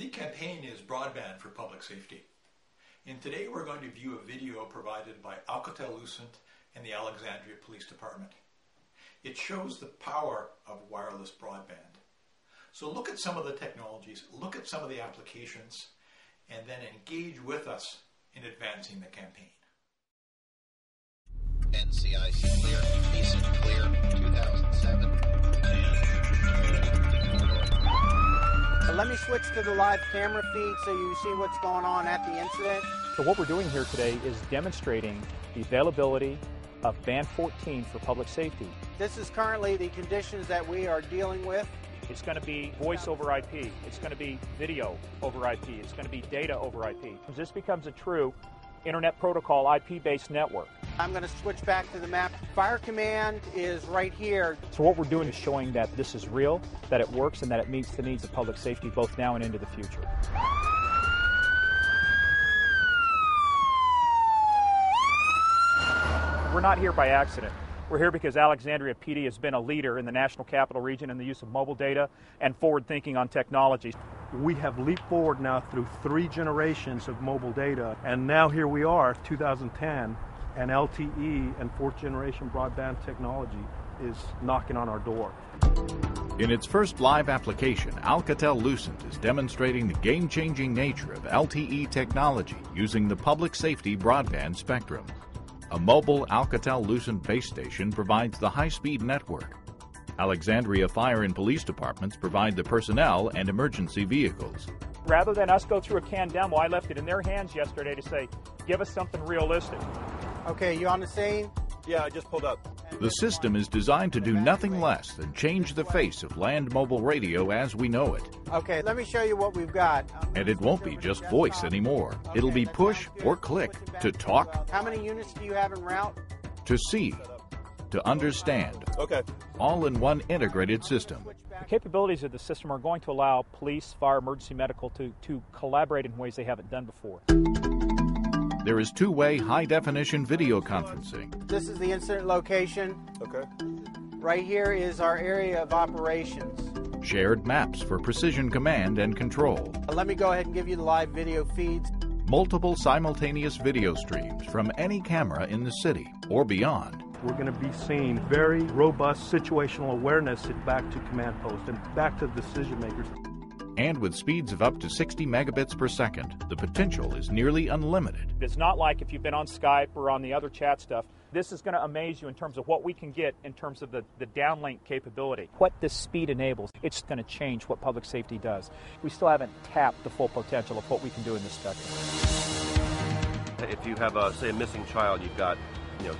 The campaign is Broadband for Public Safety, and today we're going to view a video provided by Alcatel-Lucent and the Alexandria Police Department. It shows the power of wireless broadband. So look at some of the technologies, look at some of the applications, and then engage with us in advancing the campaign. NCIC clear, decent clear, 2007. So let me switch to the live camera feed so you see what's going on at the incident. So what we're doing here today is demonstrating the availability of Band 14 for public safety. This is currently the conditions that we are dealing with. It's going to be voice over IP. It's going to be video over IP. It's going to be data over IP. This becomes a true Internet Protocol IP-based network. I'm going to switch back to the map. Fire command is right here. So what we're doing is showing that this is real, that it works, and that it meets the needs of public safety both now and into the future. We're not here by accident. We're here because Alexandria PD has been a leader in the National Capital Region in the use of mobile data and forward thinking on technology. We have leaped forward now through three generations of mobile data, and now here we are, 2010, and LTE and fourth generation broadband technology is knocking on our door. In its first live application, Alcatel-Lucent is demonstrating the game-changing nature of LTE technology using the public safety broadband spectrum. A mobile Alcatel-Lucent base station provides the high-speed network. Alexandria Fire and Police Departments provide the personnel and emergency vehicles. Rather than us go through a canned demo, I left it in their hands yesterday to say, give us something realistic. Okay, you on the scene? Yeah, I just pulled up. The system is designed to do nothing less than change the face of land mobile radio as we know it. Okay, let me show you what we've got. And it won't be just voice anymore. It'll be push or click to talk. How many units do you have en route? To see, to understand. Okay. All in one integrated system. The capabilities of the system are going to allow police, fire, emergency medical to collaborate in ways they haven't done before. There is two-way, high-definition video conferencing. This is the incident location. Okay. Right here is our area of operations. Shared maps for precision command and control. Let me go ahead and give you the live video feeds. Multiple simultaneous video streams from any camera in the city or beyond. We're going to be seeing very robust situational awareness back to command post and back to decision makers. And with speeds of up to 60 megabits per second, the potential is nearly unlimited. It's not like if you've been on Skype or on the other chat stuff. This is going to amaze you in terms of what we can get in terms of the downlink capability. What this speed enables, it's going to change what public safety does. We still haven't tapped the full potential of what we can do in this spectrum. If you have, say, a missing child, you've got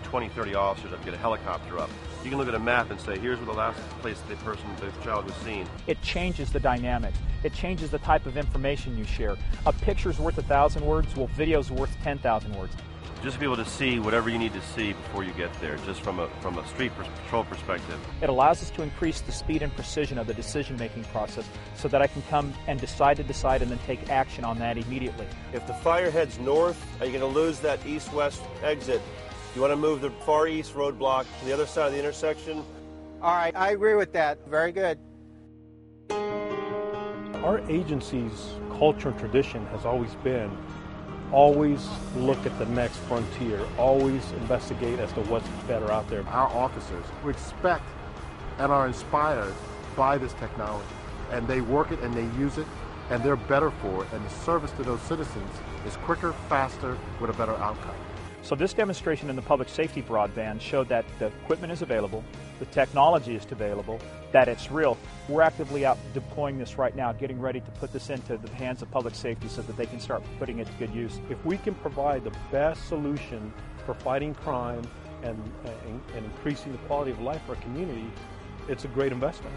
20, 30 officers that get a helicopter up. You can look at a map and say, here's where the last place the child was seen. It changes the dynamics. It changes the type of information you share. A picture's worth 1,000 words, well, video's worth 10,000 words. Just to be able to see whatever you need to see before you get there, just from a street patrol perspective. It allows us to increase the speed and precision of the decision-making process so that I can come and decide and then take action on that immediately. If the fire heads north, are you going to lose that east-west exit? You want to move the far east roadblock to the other side of the intersection? All right, I agree with that. Very good. Our agency's culture and tradition has always been, always look at the next frontier, always investigate as to what's better out there. Our officers respect and are inspired by this technology, and they work it and they use it, and they're better for it, and the service to those citizens is quicker, faster, with a better outcome. So this demonstration in the public safety broadband showed that the equipment is available, the technology is available, that it's real. We're actively out deploying this right now, getting ready to put this into the hands of public safety so that they can start putting it to good use. If we can provide the best solution for fighting crime and increasing the quality of life for our community, it's a great investment.